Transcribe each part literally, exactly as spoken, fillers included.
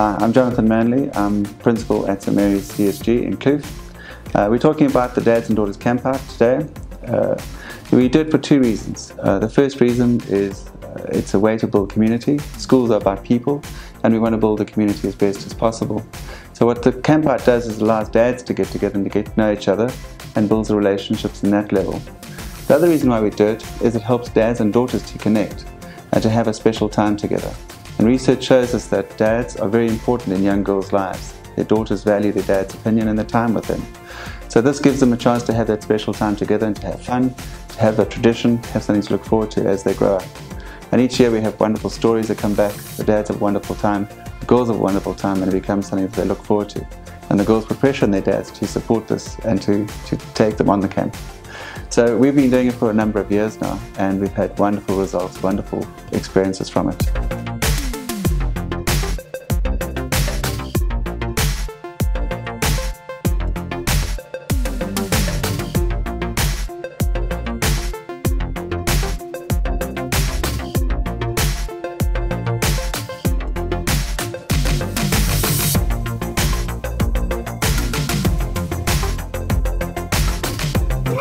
Uh, I'm Jonathan Manley, I'm Principal at St Mary's D S G in Kloof. Uh, we're talking about the Dads and Daughters Camp Out today. Uh, we do it for two reasons. Uh, the first reason is uh, it's a way to build community. Schools are about people, and we want to build a community as best as possible. So what the Camp Out does is allows dads to get together and to get to know each other and builds the relationships in that level. The other reason why we do it is it helps dads and daughters to connect and to have a special time together. And research shows us that dads are very important in young girls' lives. Their daughters value their dad's opinion and their time with them. So this gives them a chance to have that special time together and to have fun, to have a tradition, have something to look forward to as they grow up. And each year we have wonderful stories that come back. The dads have a wonderful time, the girls have a wonderful time, and it becomes something that they look forward to. And the girls put pressure on their dads to support this and to, to take them on the camp. So we've been doing it for a number of years now, and we've had wonderful results, wonderful experiences from it.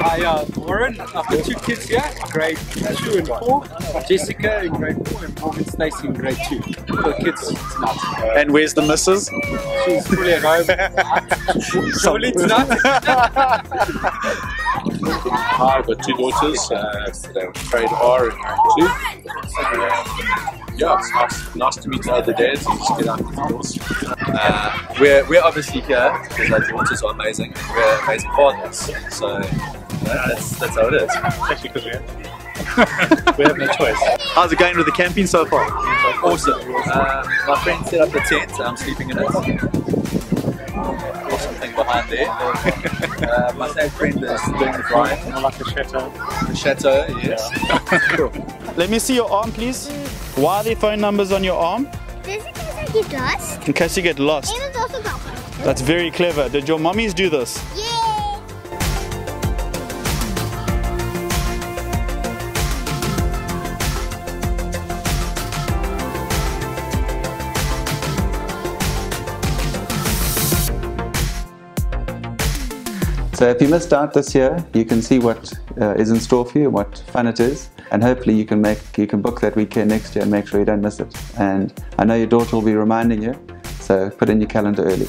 Hi, uh, Lauren. I've got two kids here, grade two and four. Jessica in grade four and Morgan Stacey in grade two. For the kids tonight. And where's the missus? She's fully at home. Surely tonight. Hi, I've got two daughters. Uh, they were grade R and grade two. Uh, yeah, it's nice, nice to meet the other dads and just get out of the doors. Uh, we're, we're obviously here because our daughters are amazing and we're amazing fathers. So. Yeah, that's, that's how it is. Especially because we have, we have no choice. How's it going with the camping so far? Awesome. Uh, my friend set up a tent and I'm sleeping in it. Awesome thing behind there. Uh, my same friend is doing the drive. I like the chateau. The chateau, yes. Yeah. Cool. Let me see your arm, please. Why are there phone numbers on your arm? Just in case I get lost. In case you get lost. And it's also got one. That's very clever. Did your mummies do this? Yeah. So if you missed out this year, you can see what uh, is in store for you, what fun it is, and hopefully you can make you can book that weekend next year and make sure you don't miss it. And I know your daughter will be reminding you, so put in your calendar early.